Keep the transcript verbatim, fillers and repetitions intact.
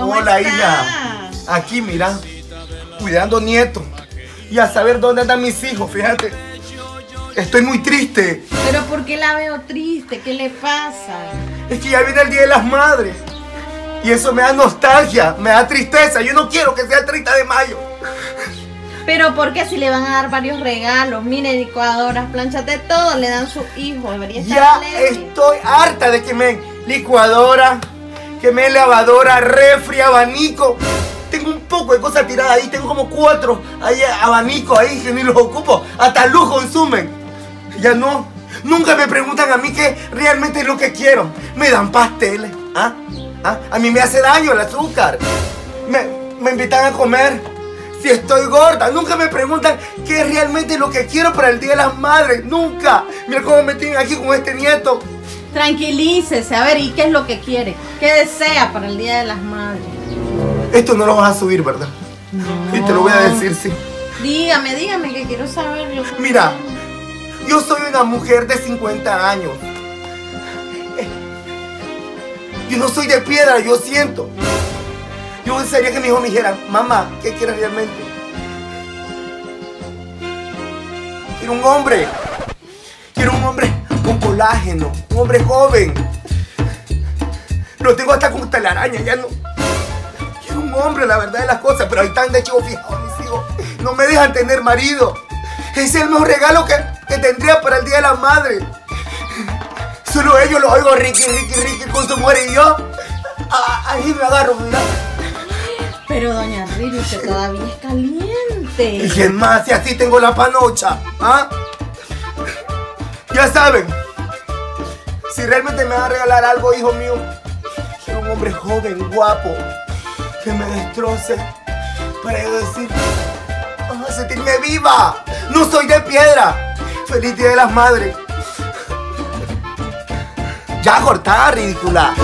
¿Cómo Hola, está? hija. Aquí, mira, cuidando nietos. Y a saber dónde andan mis hijos, fíjate. Estoy muy triste. ¿Pero por qué la veo triste? ¿Qué le pasa? Es que ya viene el Día de las Madres. Y eso me da nostalgia, me da tristeza. Yo no quiero que sea el treinta de mayo. Pero ¿por qué si le van a dar varios regalos? Mire, licuadoras, planchas, de todo le dan sus hijos. Debería estar ya leve. Estoy harta de que me den licuadora, que me den lavadora, refri, abanico. Tengo un poco de cosas tiradas ahí, tengo como cuatro ahí, abanicos ahí que ni los ocupo. Hasta luz consumen. Ya no. Nunca me preguntan a mí qué realmente es lo que quiero. Me dan pasteles. ¿Ah? ¿Ah? A mí me hace daño el azúcar. Me, me invitan a comer. Si estoy gorda, nunca me preguntan qué es realmente lo que quiero para el Día de las Madres, nunca. Mira cómo me tienen aquí con este nieto. Tranquilícese, a ver, ¿y qué es lo que quiere? ¿Qué desea para el Día de las Madres? Esto no lo vas a subir, ¿verdad? No. Y te lo voy a decir, sí. Dígame, dígame, que quiero saberlo. Mira, yo soy una mujer de cincuenta años. Yo no soy de piedra, yo siento. Yo desearía que mi hijo me dijera, mamá, ¿qué quieres realmente? Quiero un hombre. Quiero un hombre con colágeno, un hombre joven. Lo tengo hasta con telaraña, ya no. Quiero un hombre, la verdad de las cosas, pero ahí están de chivo fijado mis hijos. No me dejan tener marido. Ese es el mejor regalo que, que tendría para el Día de la Madre. Solo ellos los oigo riqui, riqui, riqui con su mujer y yo. Ahí me agarro, mira. Pero doña Riri, usted todavía es caliente. Y que más, si así tengo la panocha, ¿ah? Ya saben, si realmente me va a regalar algo, hijo mío, quiero un hombre joven, guapo, que me destroce para yo decir, vamos a sentirme viva. No soy de piedra. Feliz Día de las Madres. Ya cortada, ridícula.